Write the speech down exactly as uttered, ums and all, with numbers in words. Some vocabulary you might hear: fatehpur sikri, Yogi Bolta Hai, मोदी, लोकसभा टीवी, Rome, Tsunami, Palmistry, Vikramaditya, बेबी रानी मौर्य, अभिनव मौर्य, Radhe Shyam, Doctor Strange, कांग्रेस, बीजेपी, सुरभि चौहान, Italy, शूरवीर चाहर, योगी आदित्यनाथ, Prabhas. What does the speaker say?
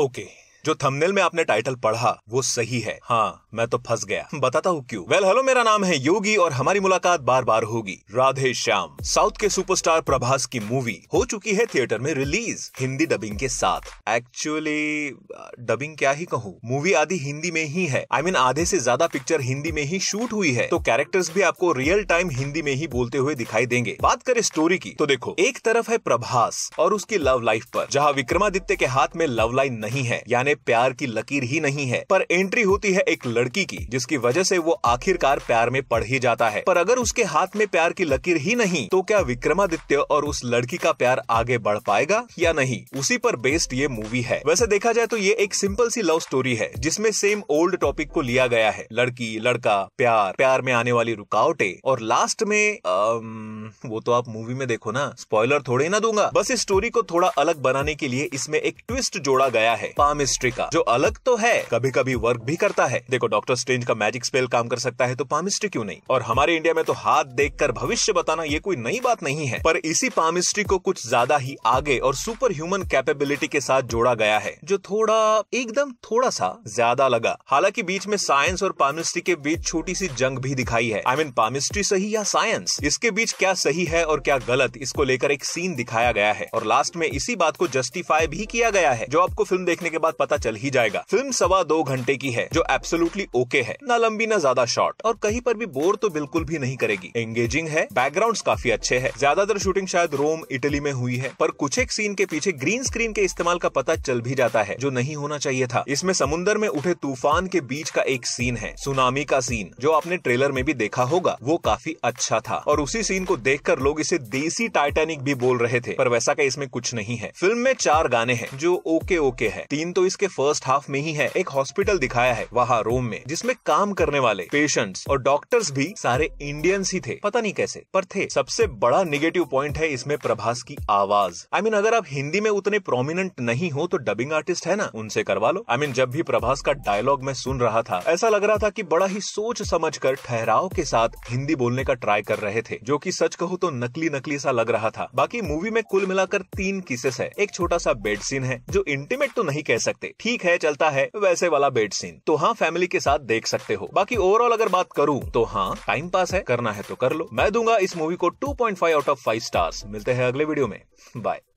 Okay okay. जो thumbnail में आपने टाइटल पढ़ा वो सही है। हाँ, मैं तो फंस गया, बताता हूँ क्यों। वेल well, हेलो, मेरा नाम है योगी और हमारी मुलाकात बार बार होगी। राधे श्याम साउथ के सुपरस्टार प्रभास की मूवी हो चुकी है थिएटर में रिलीज हिंदी डबिंग के साथ। एक्चुअली डबिंग क्या ही कहूँ, मूवी आधी हिंदी में ही है। आई I मीन mean, आधे से ज्यादा पिक्चर हिंदी में ही शूट हुई है, तो कैरेक्टर्स भी आपको रियल टाइम हिंदी में ही बोलते हुए दिखाई देंगे। बात करें स्टोरी की तो देखो, एक तरफ है प्रभास और उसकी लव लाइफ पर, जहाँ विक्रमादित्य के हाथ में लव लाइन नहीं है, यानी प्यार की लकीर ही नहीं है, पर एंट्री होती है एक लड़की की, जिसकी वजह से वो आखिरकार प्यार में पड़ ही जाता है। पर अगर उसके हाथ में प्यार की लकीर ही नहीं, तो क्या विक्रमादित्य और उस लड़की का प्यार आगे बढ़ पाएगा या नहीं, उसी पर बेस्ड ये मूवी है। वैसे देखा जाए तो ये एक सिंपल सी लव स्टोरी है, जिसमें सेम ओल्ड टॉपिक को लिया गया है, लड़की लड़का प्यार, प्यार में आने वाली रुकावटें, और लास्ट में आम, वो तो आप मूवी में देखो ना, स्पॉइलर थोड़े ना दूंगा। बस इस स्टोरी को थोड़ा अलग बनाने के लिए इसमें एक ट्विस्ट जोड़ा गया है, पामिस्ट्री का, जो अलग तो है, कभी कभी वर्क भी करता है। देखो, डॉक्टर स्ट्रेंज का मैजिक स्पेल काम कर सकता है, तो पामिस्ट्री क्यों नहीं। और हमारे इंडिया में तो हाथ देखकर भविष्य बताना ये कोई नई बात नहीं है, पर इसी पामिस्ट्री को कुछ ज्यादा ही आगे और सुपर ह्यूमन कैपेबिलिटी के साथ जोड़ा गया है, जो थोड़ा एकदम थोड़ा सा ज्यादा लगा। हालांकि बीच में साइंस और पामिस्ट्री के बीच छोटी सी जंग भी दिखाई है। I I mean mean, palmistry सही या साइंस, इसके बीच क्या सही है और क्या गलत, इसको लेकर एक सीन दिखाया गया है। और लास्ट में इसी बात को जस्टिफाई भी किया गया है, जो आपको फिल्म देखने के बाद पता चल ही जाएगा। फिल्म सवा दो घंटे की है, जो एब्सोल्युटली ओके है, ना लंबी ना ज्यादा शॉर्ट, और कहीं पर भी बोर तो बिल्कुल भी नहीं करेगी। एंगेजिंग है, बैकग्राउंड्स काफी अच्छे हैं। ज्यादातर शूटिंग शायद रोम, इटली में हुई है, पर कुछ एक सीन के पीछे ग्रीन स्क्रीन के इस्तेमाल का पता चल भी जाता है, जो नहीं होना चाहिए था। इसमें समुन्द्र में उठे तूफान के बीच का एक सीन है, सुनामी का सीन, जो आपने ट्रेलर में भी देखा होगा, वो काफी अच्छा था। और उसी सीन को देख कर लोग इसे देसी टाइटैनिक भी बोल रहे थे, पर वैसा का इसमें कुछ नहीं है। फिल्म में चार गाने हैं, जो ओके ओके है। तीन तो इसके फर्स्ट हाफ में ही है। एक हॉस्पिटल दिखाया है वहाँ रोम में, जिसमें काम करने वाले पेशेंट्स और डॉक्टर्स भी सारे इंडियंस ही थे, पता नहीं कैसे, पर थे। सबसे बड़ा निगेटिव पॉइंट है इसमें प्रभास की आवाज। आई I मीन mean, अगर आप हिंदी में उतने प्रोमिनेंट नहीं हो तो डबिंग आर्टिस्ट है ना, उनसे करवा लो। आई I मीन mean, जब भी प्रभास का डायलॉग मैं सुन रहा था, ऐसा लग रहा था कि बड़ा ही सोच समझ कर ठहराव के साथ हिंदी बोलने का ट्राई कर रहे थे, जो की सच कहूँ तो नकली नकली सा लग रहा था। बाकी मूवी में कुल मिलाकर तीन किसेस है, एक छोटा सा बेड सीन है, जो इंटीमेट तो नहीं कह सकते, ठीक है चलता है, वैसे वाला बेड सीन तो हाँ फैमिली के साथ देख सकते हो। बाकी ओवरऑल अगर बात करूँ तो हाँ, टाइम पास है, करना है तो कर लो। मैं दूंगा इस मूवी को two point five out of five stars. मिलते हैं अगले वीडियो में, बाय।